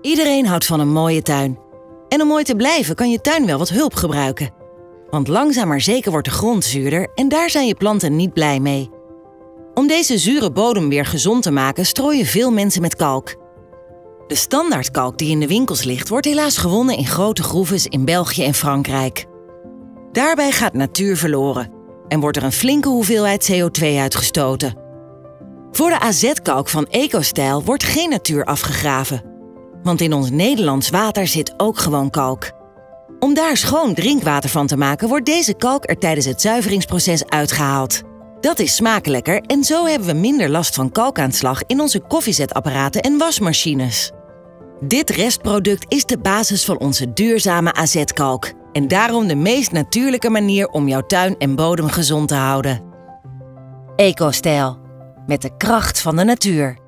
Iedereen houdt van een mooie tuin. En om mooi te blijven kan je tuin wel wat hulp gebruiken. Want langzaam maar zeker wordt de grond zuurder en daar zijn je planten niet blij mee. Om deze zure bodem weer gezond te maken strooien veel mensen met kalk. De standaardkalk die in de winkels ligt wordt helaas gewonnen in grote groeves in België en Frankrijk. Daarbij gaat natuur verloren en wordt er een flinke hoeveelheid CO2 uitgestoten. Voor de AZ-kalk van EcoStyle wordt geen natuur afgegraven. Want in ons Nederlands water zit ook gewoon kalk. Om daar schoon drinkwater van te maken wordt deze kalk er tijdens het zuiveringsproces uitgehaald. Dat is smakelijker en zo hebben we minder last van kalkaanslag in onze koffiezetapparaten en wasmachines. Dit restproduct is de basis van onze duurzame AZ-kalk en daarom de meest natuurlijke manier om jouw tuin en bodem gezond te houden. EcoStyle, met de kracht van de natuur.